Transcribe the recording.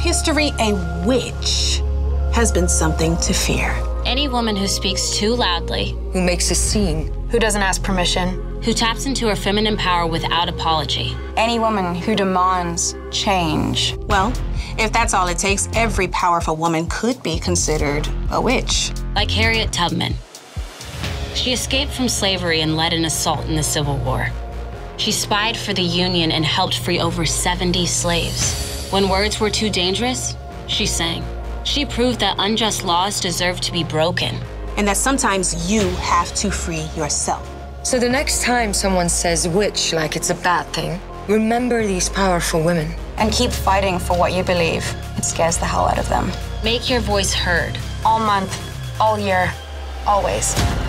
throughout history, a witch has been something to fear. Any woman who speaks too loudly, who makes a scene, who doesn't ask permission, who taps into her feminine power without apology. Any woman who demands change. Well, if that's all it takes, every powerful woman could be considered a witch. Like Harriet Tubman. She escaped from slavery and led an assault in the Civil War. She spied for the Union and helped free over 70 slaves. When words were too dangerous, she sang. She proved that unjust laws deserve to be broken. And that sometimes you have to free yourself. So the next time someone says witch like it's a bad thing, remember these powerful women. And keep fighting for what you believe. It scares the hell out of them. Make your voice heard. All month, all year, always.